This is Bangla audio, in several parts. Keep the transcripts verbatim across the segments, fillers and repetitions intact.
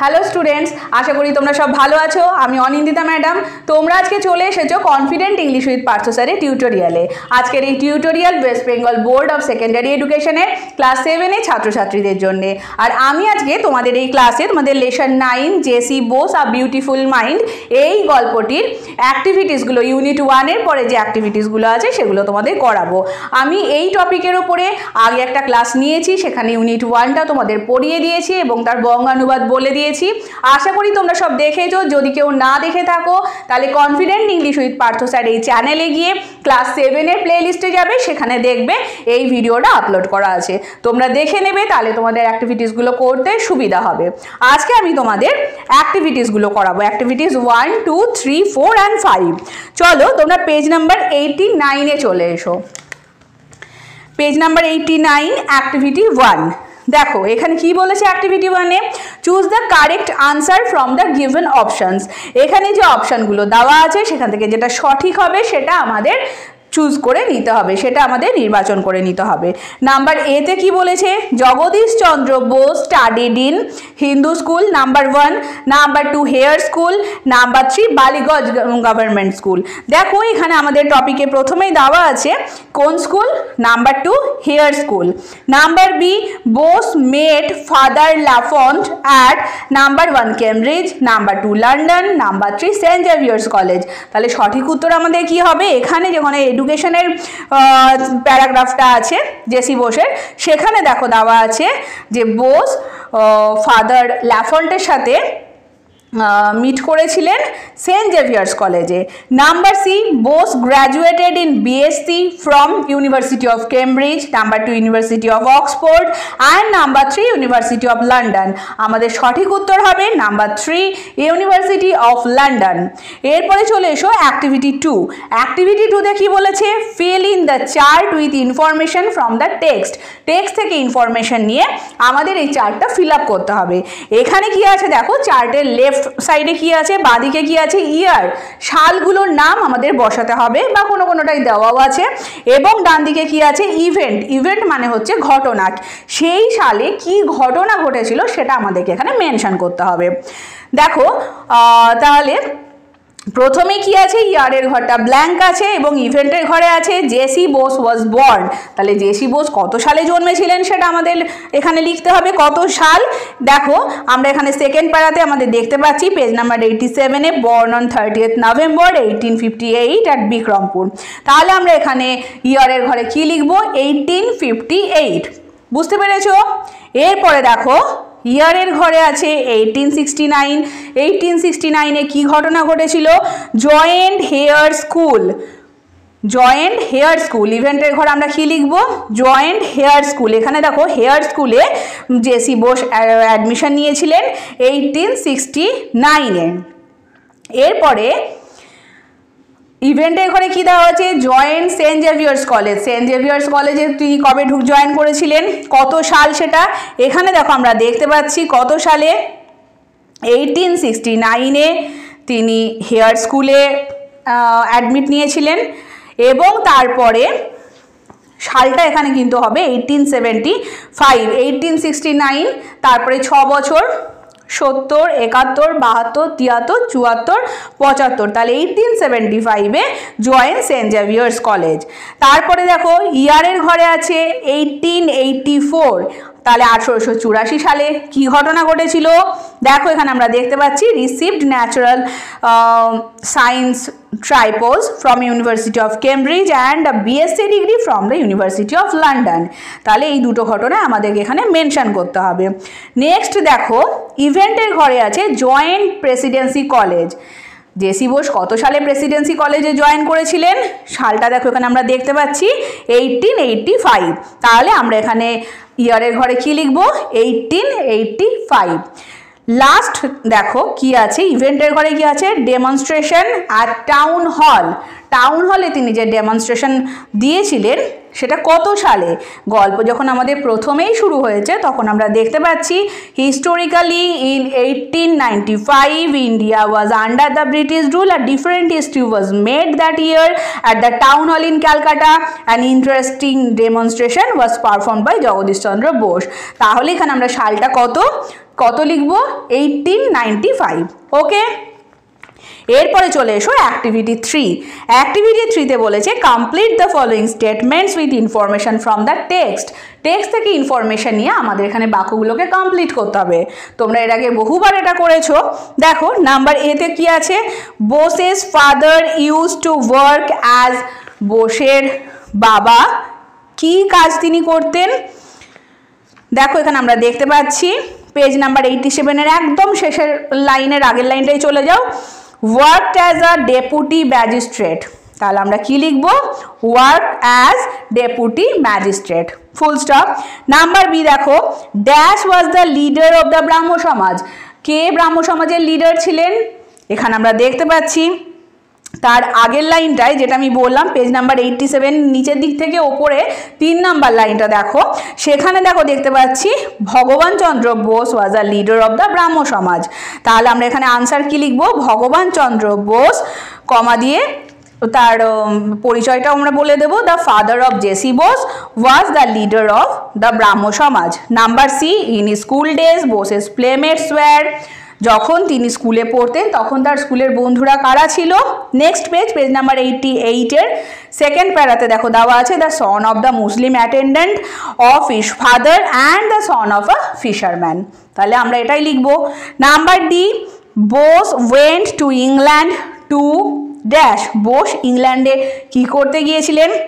हेलो स्टूडेंट्स, आशा करी तुम्हारा सब भालो आछो। आमी अनिंदिता मैडम। तुम्हारा आज के चले एसेछो confident English with Partha sir टिउटोरियाले। आजकेर एई tutorial West Bengal board of secondary एडुकेशने क्लास सेवन छात्र छात्रीदेर जन्य। और आमी आजके तोमादेर एई क्लासे तोमादेर लेसन नाइन जेसी बोस आर बिउटिफुल माइंड एई गल्पटिर एक्टिविटीजगुलो यूनिट वन परे जे एक्टिविटीजगुलो आछे सेगुलो तोमादेर कराबो। आमी एई टपिकेर उपरे आगे एकटा क्लास नियेछि, सेखाने यूनिट वन तोमादेर पढ़िये दियेछि एबं तार बंगानुवाद बोले दिए। आशा करी तुम्हारा सब देखेছো। যদি কেউ না দেখে থাকো তাহলে confident English with Partha sir এই চ্যানেলে গিয়ে ক্লাস সেভেন এর প্লেলিস্টে যাবে, সেখানে দেখবে এই ভিডিওটা আপলোড করা আছে, তোমরা দেখে নেবে, তাহলে তোমাদের অ্যাক্টিভিটিসগুলো করতে সুবিধা হবে। আজকে আমি তোমাদের অ্যাক্টিভিটিসগুলো করাবো, activities one two three four and five. চলো তোমরা পেজ নাম্বার এইটি নাইনে চলে এসো। Page number eighty nine activity one. देखो এখানে কি বলেছে অ্যাক্টিভিটি ওয়ানে, choose the correct answer from the given options. এখানে যে অপশনগুলো দেওয়া আছে সেখান থেকে যেটা সঠিক হবে সেটা আমাদের চুজ করে নিতে হবে, সেটা আমাদের নির্বাচন করে নিতে হবে। নাম্বার এ তে কি বলেছে, Jagadish Chandra Bose studied in Hindu school, number one, number two Hare school, number three Ballygunge government school. দেখো এখানে আমাদের টপিকে প্রথমেই দেওয়া আছে কোন school, number two Hare school. Number B, Bose met father Lafont at number one Cambridge, number two London, number three saint Xavier's college. তাহলে সঠিক উত্তর আমাদের কি হবে, এখানে যেখানে এডুকেশনের প্যারাগ্রাফটা আছে জেসি বোসের, সেখানে দেখো দেওয়া আছে যে বোস ফাদার ল্যাফন্টের সাথে মিট করেছিলেন সেন্ট জেভিয়ার্স কলেজে। Number C, Bose graduated in BSc from university of Cambridge, number two university of Oxford and number three university of London. আমাদের সঠিক উত্তর হবে number three university of London. এরপরে চলে এসো অ্যাক্টিভিটি টু। অ্যাক্টিভিটি টুতে কী বলেছে, fill in the chart with information from the text. Text থেকে ইনফরমেশন নিয়ে আমাদের এই চার্টটা ফিল আপ করতে হবে। এখানে কি আছে দেখো, চার্টের লেফট সাইডে কি আছে, বাদিকে কি আছে ইয়ার, সালগুলোর নাম আমাদের বসাতে হবে বা কোনো কোনোটাই দেওয়াও আছে। এবং ডান দিকে কি আছে ইভেন্ট, ইভেন্ট মানে হচ্ছে ঘটনা, সেই সালে কি ঘটনা ঘটেছিল সেটা আমাদেরকে এখানে মেনশন করতে হবে। দেখো তাহলে প্রথমে কি আছে, ইয়ারের ঘরটা ব্ল্যাঙ্ক আছে এবং ইভেন্টের ঘরে আছে জেসি বোস ওয়াজ বর্ন। তাহলে জেসি বোস কত সালে জন্মেছিলেন সেটা আমাদের এখানে লিখতে হবে, কত সাল। দেখো আমরা এখানে সেকেন্ড প্যারাতে আমাদের দেখতে পাচ্ছি পেজ নাম্বার এইটি সেভেনে, born on thirtieth November eighteen fifty eight at Bikrampur. তাহলে আমরা এখানে ইয়ারের ঘরে কি লিখব, এইটিন ফিফটি এইট। বুঝতে পেরেছো? এরপরে দেখো ইয়ারের ঘরে আছে eighteen sixty nine. Eighteen sixty নাইনে কী ঘটনা ঘটেছিল, joined Hare school, joined Hare school. ইভেন্টের ঘর আমরা কী লিখব, জয়েন্ট হেয়ার স্কুল। এখানে দেখো হেয়ার স্কুলে জেসি বোস অ্যাডমিশন নিয়েছিলেন এইটিন সিক্সটি নাইনে। এরপরে ইভেন্টের ঘরে কী দেওয়া হচ্ছে, joined Saint Xavier's college, Saint Xavier's কলেজে তিনি কবে ঢুক জয়েন করেছিলেন, কত সাল সেটা। এখানে দেখো আমরা দেখতে পাচ্ছি কত সালে, এইটিন সিক্সটি নাইনে তিনি হেয়ার স্কুলে অ্যাডমিট নিয়েছিলেন এবং তারপরে সালটা এখানে কিন্তু হবে eighteen seventy five, eighteen sixty nine, তারপরে ছ বছর সত্তর, একাত্তর, বাহাত্তর, তিয়াত্তর, চুয়াত্তর, পঁচাত্তর। তাহলে এইটিন সেভেন্টি ফাইভে জয়েন সেন্ট জেভিয়ার্স কলেজ। তারপরে দেখো ইয়ারের ঘরে আছে এইটিন এইটি ফোর। তাহলে আঠেরোশো চুরাশি সালে কি ঘটনা ঘটেছিল, দেখো এখানে আমরা দেখতে পাচ্ছি received natural science tripos from university of Cambridge and a BSc degree from the university of London. তাহলে এই দুটো ঘটনা আমাদেরকে এখানে মেনশান করতে হবে। নেক্সট দেখো ইভেন্টের ঘরে আছে joined Presidency college. J C Bose কত সালে প্রেসিডেন্সি কলেজে জয়েন করেছিলেন, সালটা দেখো এখানে আমরা দেখতে পাচ্ছি এইটিন এইটটি ফাইভ। তাহলে আমরা এখানে ইয়ারের ঘরে কি লিখব, এইটিন এইটটি ফাইভ। লাস্ট দেখো কি আছে, ইভেন্টের ঘরে কি আছে, ডেমনস্ট্রেশন আর টাউন হল, টাউন হলে তিনি যে ডেমনস্ট্রেশন দিয়েছিলেন সেটা কত সালে। গল্প যখন আমাদের প্রথমেই শুরু হয়েছে তখন আমরা দেখতে পাচ্ছি historically in eighteen ninety five India was under the British rule, আর different history was made that year at the town hall in Calcutta, an interesting demonstration was perform by Jagadish Chandra Bose. তাহলে এখানে আমরা সালটা কত, कत लिखबो अठारह पचानवे ओके। एरपर चले एसो एक्टिविटी थ्री। एक्टिविटी थ्री ते बोलेछे complete the following statements with information from the text. Text थेके इनफरमेशन निये आमादेर एखाने वाक्यगुलोके कमप्लीट करते हबे। तोमरा एर आगे बहुबार एटा करेछो। देखो नम्बर ए ते कि आछे Bose's father use to work as बोसेर बाबा कि काज तिनि करतेन देखो एखाने आमरा देखते पाচ্ছি पेज नम्बर सत्तासी एर एकदम शेषेर लाइनेर आगेर लाइनटाই चले जाओ worked as a deputy magistrate ताहले आमरा कि लिखबो worked as deputy magistrate full stop। Number B देखो dash was the leader of the ब्राह्म समाज के ब्राह्म समाजेर लीडर छिलेन एखाने आमरा देखते पाচ্ছি तार आगेर लाइनटाय जेटा आमि बोललाम पेज नम्बर सत्तासी नीचेर दिक थेके ओपरे तीन नम्बर लाइनटा देखो सेखाने देखो देखते पाচ্ছি Bhagawan Chandra Bose was a leader of the Brahmo Samaj. ताहले आमरा एखाने आंसर कि लिखबो भगवान चंद्र बोस कमा दिए तार परिचयटा आमरा बोले देबो the father of J C Bose was the leader of the Brahmo Samaj. Number C in school days Bose's playmates were जखन तिनि स्कूले पढ़तें तखन तार स्कूलेर बंधुरा कारा छिलो। नेक्स्ट पेज पेज नम्बर अठासी एर सेकेंड पैराते देखो देवा आछे the son of the Muslim attendant of his father and the son of a fisherman. ताहले आमरा एटाई लिखबो। Number D Bose went to England to dash Bose इंग्लैंडे कि करते गियेछिलेन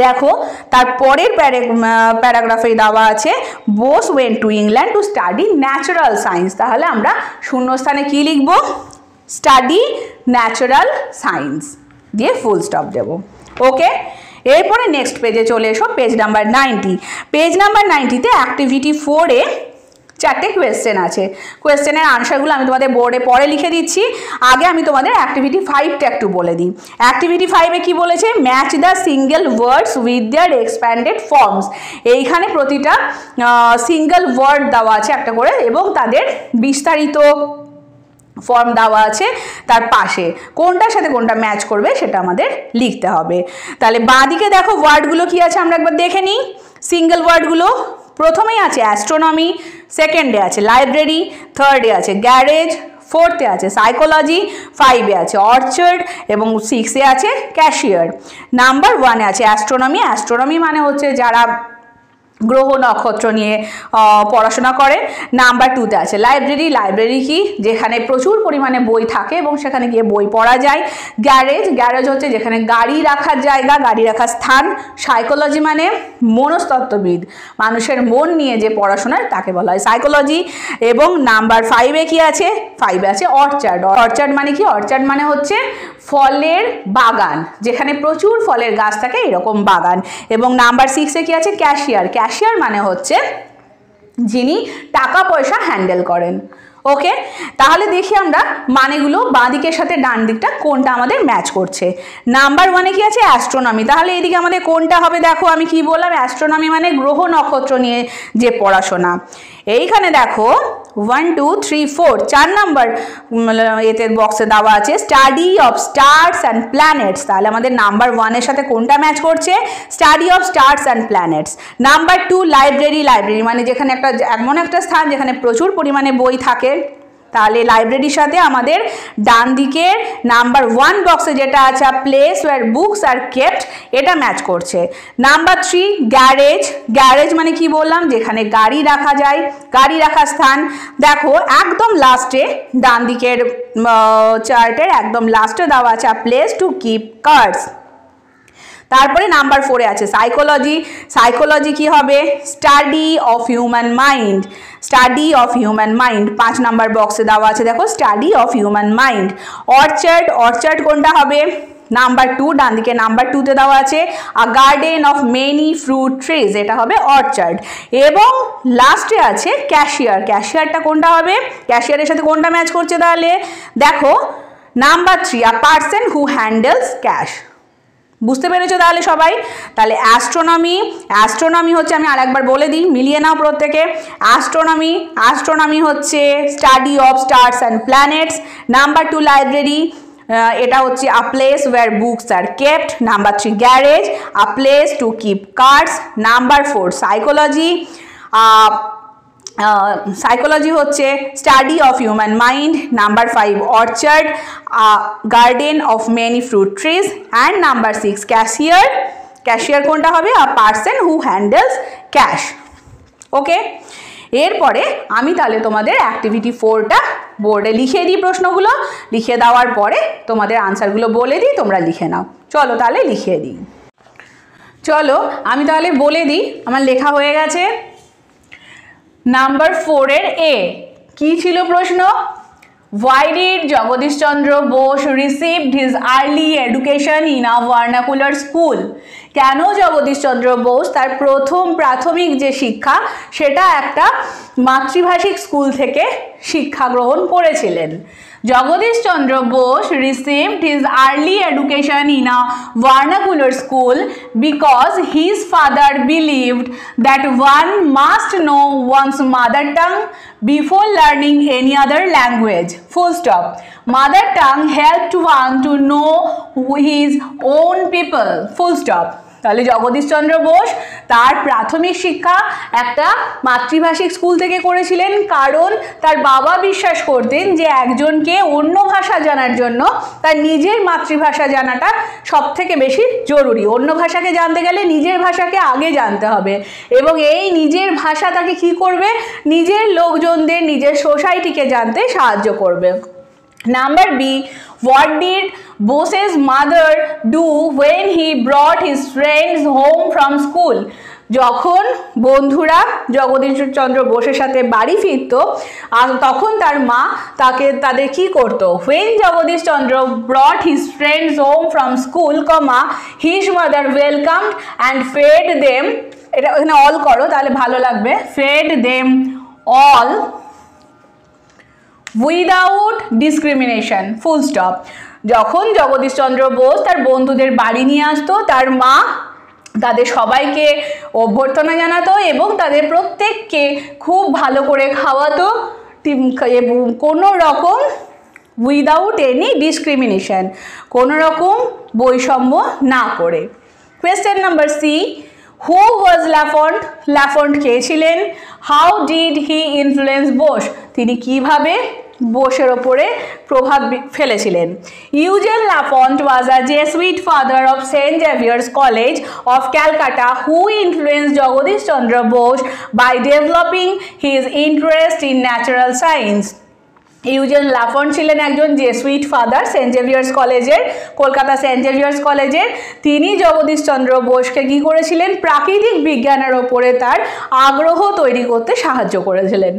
देखो तारपरेर पैराग्राफे देवा आछे Bose went to England to study natural science. ताहले आमरा शून्यस्थाने कि लिखबो स्टाडी नैचुरल साइंस दिए फुल स्टप देबो ओके। एरपरे नेक्स्ट पेजे चले एसो page number ninety. Page number ninety ते एक्टिविटी फोर ए चारटे क्वेश्चन आछे। क्वेश्चनेर आंसरगुलो आमि तोमादेर बोर्डे परे लिखे दिচ্ছি आगे आमि तोमादेर एक्टिविटी फाइव टा एकटु बोले दिই। एक्टिविटी फाइव ए कि बोलेছে match the single words with their expanded forms. এইখানে প্রতিটা সিঙ্গেল ওয়ার্ড দেওয়া আছে একটা করে এবং তাদের বিস্তারিত ফর্ম দেওয়া আছে তার পাশে কোনটার সাথে কোনটা ম্যাচ করবে সেটা আমাদের লিখতে হবে। তাহলে বাঁ দিকে দেখো ওয়ার্ডগুলো কি আছে আমরা একবার দেখে নিই। সিঙ্গেল ওয়ার্ডগুলো प्रथमेই आछे एस्ट्रोनॉमी सेकेंडे आछे लाइब्रेरि थार्डे आछे ग्यारेज फोर्थे आछे साइकोलॉजी फाइवे आछे ऑर्चर्ड एवं सिक्से आछे कैशियर। नम्बर वन आछे एस्ट्रोनॉमी। एस्ट्रोनॉमी माने होच्छे जारा ग्रह नक्षत्र निये पढ़ाशोना करे। नम्बर टूते आछे लाइब्रेरि। लाइब्रेरि कि जेखाने प्रचुर परिमाणे बोई थाके एबं सेखाने गिये बोई पढ़ा जाय। ग्यारेज ग्यारेज होच्छे जेखाने गाड़ी राखार जायगा गाड़ी राखार स्थान। साइकोलॉजी माने मनस्तत्वविद मानुषेर मन निये जे पढ़ाशोना ताके बला हय साइकोलॉजी। एबं नम्बर फाइव ए कि आछे फाइव आछे ऑर्चार्ड। ऑर्चार्ड माने कि ऑर्चार्ड माने होच्छे फलेर बागान जेखाने प्रचुर फलेर गाछ थाके एरकम बागान। एबं नम्बर सिक्स ए कि आछे कैशियर। कैशियर माने होच्छे जिनी टाका पैसा हैंडल करें ओके। ताहले देखी आमरा मानेगुलो बाँ दिकेर साथे डान दिकटा कोनटा आमादेर मैच करछे। नम्बर वाने कि आछे एस्ट्रोनॉमी। ताहले एदिके आमादेर कोनटा होबे देखो आमी कि बोललाम एस्ट्रोनॉमी माने ग्रह नक्षत्र निये जे पढ़ाशोना। एइखाने देखो वन टू थ्री फोर चार नम्बर एते बक्से देवा आछे study of stars and planets. ताहले आमादेर नम्बर वन एर साथे कोनटा मैच करछे study of stars and planets. Number two library. Library माने जेखाने एकटा एमन एकटा स्थान जेखाने प्रचुर परिमाणे बोई थाके ताहले लाइब्रेरी साथे आमादेर डान दिकेर नम्बर वन बक्से जेटा आछे place where books are kept एटा मैच करछे। Number three garage. ग्यारेज माने कि बोललाम जेखाने गाड़ी राखा जाय गाड़ी राखार स्थान। देखो एकदम लास्टे डान दिकेर चार्टेर एकदम लास्टे देवा आछे प्लेस टू कीप कार्ड्स। तारपरे नम्बर फोरे आछे साइकोलॉजी। साइकोलॉजी कि होबे study of human mind. Study of human mind पाँच नम्बर बक्से देवा आछे देखो study of human mind. Orchard orchard कोनटा होबे नम्बर टू डान दिके नम्बर टू ते देवा आछे a garden of many fruit trees एटा होबे ऑर्चार्ड। एबं लास्टे आछे कैशियर। कैशियरटा कोनटा होबे कैशियरेर साथे कोनटा मैच करछे ताहले देखो number three a person who handles cash. बुझते पेरेছো তাহলে সবাই। তাহলে অ্যাস্ট্রোনমি অ্যাস্ট্রোনমি হচ্ছে আমি আরেকবার বলে দিই মিলিয়ে নাও প্রত্যেকে। অ্যাস্ট্রোনমি অ্যাস্ট্রোনমি হচ্ছে study of stars and planets. Number two library এটা হচ্ছে a place where books are kept. Number three garage a place to keep cards. Number four psychology psychology होच्छे study of human mind. Number five orchard garden of many fruit trees. And number six cashier. Cashier कोनटा होबे a person who handles cash. Okay एर परे आमी ताहले तोमादेर एक्टिविटी फोरटा बोर्डे लिखे दी, प्रश्नगुलो लिखे देवार परे तोमादेर आंसरगुलो बोले दी, तोमरा लिखे नाओ। चलो ताहले लिखे दी। चलो आमी ताहले बोले दी, आमार लेखा होये गेछे। नम्बर फोर एर ए कि छिलो प्रश्न, Why did Jagadish Chandra Bose received his early education in a vernacular school? কেন Jagadish Chandra Bose তার প্রথম প্রাথমিক যে শিক্ষা সেটা একটা মাতৃভাষিক স্কুল থেকে শিক্ষা গ্রহণ করেছিলেন। Jagadish Chandra Bose received his early education in a vernacular school because his father believed that one must know one's mother tongue before learning any other language. Full stop. Mother tongue helped one to know his own people. Full stop. তাহলে Jagadish Chandra Bose তার প্রাথমিক শিক্ষা একটা মাতৃভাষিক স্কুল থেকে করেছিলেন, কারণ তার বাবা বিশ্বাস করতেন যে একজনকে অন্য ভাষা জানার জন্য তার নিজের মাতৃভাষা জানাটা সবথেকে বেশি জরুরি। অন্য ভাষাকে জানতে গেলে নিজের ভাষাকে আগে জানতে হবে, এবং এই নিজের ভাষা তাকে কী করবে, নিজের লোকজনদের, নিজের সোসাইটিকে জানতে সাহায্য করবে। Number B, what did Bose's mother do when he brought his friends home from school? যখন বন্ধুরা Jagadish Chandra Boseর সাথে বাড়ি ফিরত তখন তার মা তাকে তাদের কি করত? When Jagadish Chandra brought his friends home from school, his mother welcomed and fed them, এটা এখানে all করো তাহলে ভালো লাগবে, fed them all Without discrimination. Full stop. যখন Jagadish Chandra Bose তার বন্ধুদের বাড়ি নিয়ে আসতো তার মা তাদের সবাইকে অভ্যর্থনা জানাতো এবং তাদের প্রত্যেককে খুব ভালো করে খাওয়াতো এবং কোনো রকম উইদাউট এনি ডিসক্রিমিনেশন, কোনো রকম বৈষম্য না করে। Question number C, Who was Lafont? Lafont কে ছিলেন? How did he influence Bose? তিনি কিভাবে বোসের ওপরে প্রভাব ফেলেছিলেন? Eugene Lafont was a Jesuit father of Saint Xavier's College of Calcutta who influenced Jagadish Chandra Bose by developing his interest in natural science. Eugene Lafont ছিলেন একজন জেসুইট ফাদার সেন্ট জেভিয়ার্স কলেজের, কলকাতা সেন্ট জেভিয়ার্স কলেজের। তিনি Jagadish Chandra Boseকে কী করেছিলেন? প্রাকৃতিক বিজ্ঞানের ওপরে তার আগ্রহ তৈরি করতে সাহায্য করেছিলেন।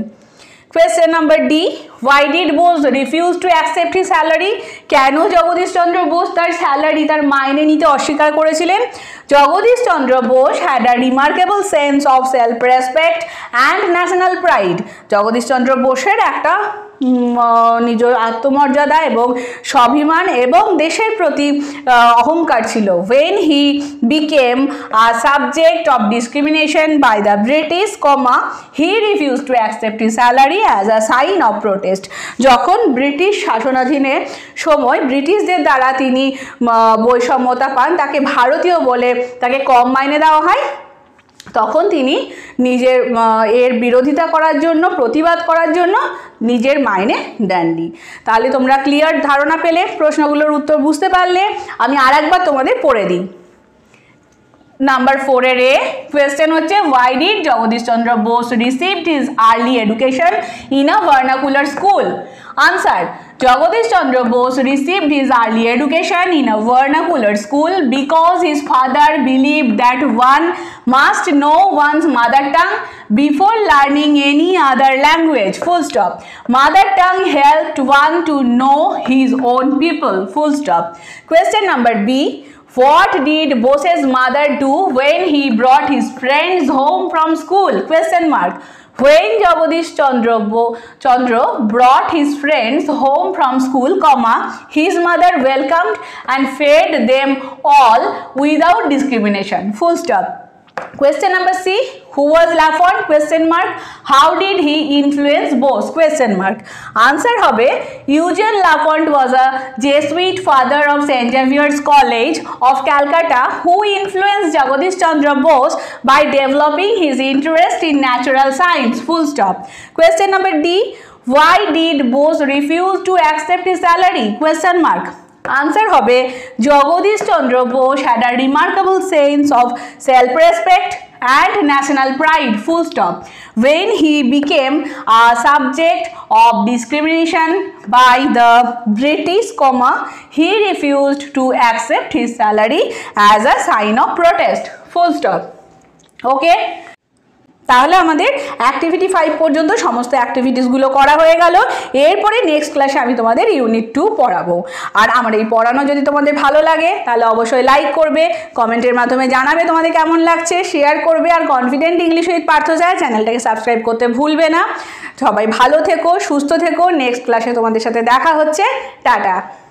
Question number D, Why did Bose refuse to accept his salary? কেন Jagadish Chandra Bose তার স্যালারি, তার মাইনে নিতে অস্বীকার করেছিলেন? Jagadish Chandra Bose had a remarkable sense of self-respect and national pride. Jagadish Chandra Boseর একটা নিজ আত্মমর্যাদা এবং স্বাভিমান এবং দেশের প্রতি অহংকার ছিল। When he became a subject of discrimination by the British, he refused to accept his salary as a sign of protest. যখন ব্রিটিশ শাসনাধীনে সময় ব্রিটিশদের দ্বারা তিনি বৈষম্যতা পান, তাকে ভারতীয় বলে তাকে কম মাইনে দেওয়া হয়, তখন তিনি নিজের এর বিরোধিতা করার জন্য, প্রতিবাদ করার জন্য নিজের মাইনে দেননি। তাহলে তোমরা ক্লিয়ার ধারণা পেলে, প্রশ্নগুলোর উত্তর বুঝতে পারলে। আমি আর একবার তোমাদের পড়ে দিই। Number four এর এ কোয়েশ্চেন হচ্ছে Why did Jagadish Chandra Bose received his early education in a vernacular school? Answer, Jagadish Chandra Bose received his early education in a vernacular school because his father believed that one must know one's mother tongue before learning any other language. Full stop. Mother tongue helped one to know his own people. Full stop. Question number B, What did Bose's mother do when he brought his friends home from school? Question mark. When Jagadish Chandra Bose Chandra brought his friends home from school, comma, his mother welcomed and fed them all without discrimination. Full stop. Question number C. Who was Lafont? Question mark. How did he influence Bose? Question mark. Answer hobe. Eugene Lafont was a Jesuit father of Saint Xavier's College of Calcutta, who influenced Jagadish Chandra Bose by developing his interest in natural science. Full stop. Question number D. Why did Bose refuse to accept his salary? Question mark. Answer hobe. Jagadish Chandra Bose had a remarkable sense of self-respect and national pride. Full stop. When he became a subject of discrimination by the British, comma, he refused to accept his salary as a sign of protest. Full stop. Okay. তাহলে আমাদের অ্যাক্টিভিটি ফাইভ পর্যন্ত সমস্ত অ্যাক্টিভিটিসগুলো করা হয়ে গেল। এরপরে নেক্সট ক্লাসে আমি তোমাদের ইউনিট টু পড়াবো। আর আমার এই পড়ানো যদি তোমাদের ভালো লাগে তাহলে অবশ্যই লাইক করবে, কমেন্টের মাধ্যমে জানাবে তোমাদের কেমন লাগছে, শেয়ার করবে। আর confident English with Partha sir চ্যানেলটাকে সাবস্ক্রাইব করতে ভুলবে না। সবাই ভালো থেকো, সুস্থ থেকো। নেক্সট ক্লাসে তোমাদের সাথে দেখা হচ্ছে। টাটা।